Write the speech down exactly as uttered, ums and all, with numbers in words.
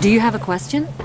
Do you have a question?